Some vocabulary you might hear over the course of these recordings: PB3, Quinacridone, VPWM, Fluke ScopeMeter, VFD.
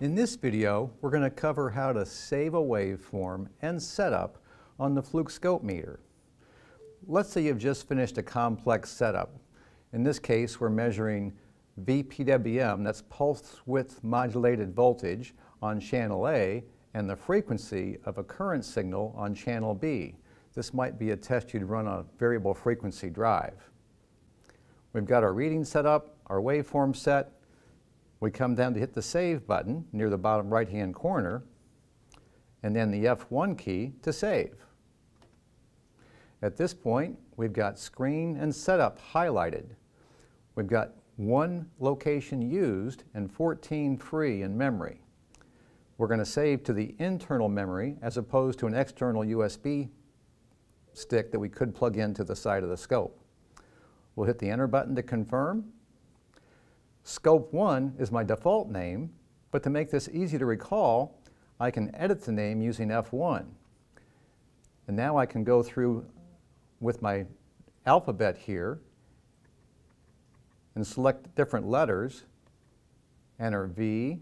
In this video, we're going to cover how to save a waveform and setup on the Fluke ScopeMeter. Let's say you've just finished a complex setup. In this case, we're measuring VPWM, that's pulse width modulated voltage, on channel A, and the frequency of a current signal on channel B. This might be a test you'd run on a variable frequency drive. We've got our reading set up, our waveform set. We come down to hit the save button near the bottom right-hand corner, and then the F1 key to save. At this point, we've got screen and setup highlighted. We've got one location used and 14 free in memory. We're going to save to the internal memory as opposed to an external USB stick that we could plug into the side of the scope. We'll hit the enter button to confirm. Scope 1 is my default name, but to make this easy to recall, I can edit the name using F1. And now I can go through with my alphabet here and select different letters, enter V,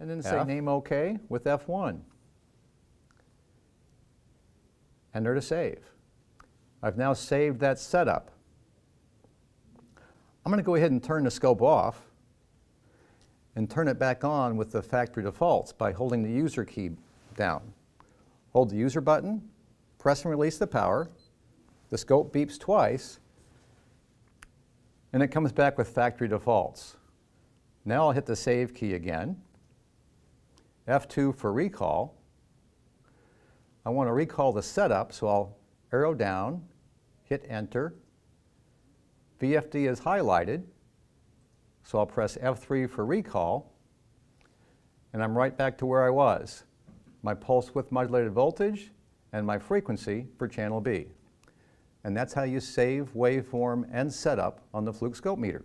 and then say name OK with F1. Enter to save. I've now saved that setup. I'm going to go ahead and turn the scope off and turn it back on with the factory defaults by holding the user key down. Hold the user button, press and release the power, the scope beeps twice, and it comes back with factory defaults. Now I'll hit the save key again, F2 for recall. I want to recall the setup, so I'll arrow down, hit enter. VFD is highlighted, so I'll press F3 for recall, and I'm right back to where I was. My pulse width modulated voltage and my frequency for channel B. And that's how you save waveform and setup on the Fluke ScopeMeter.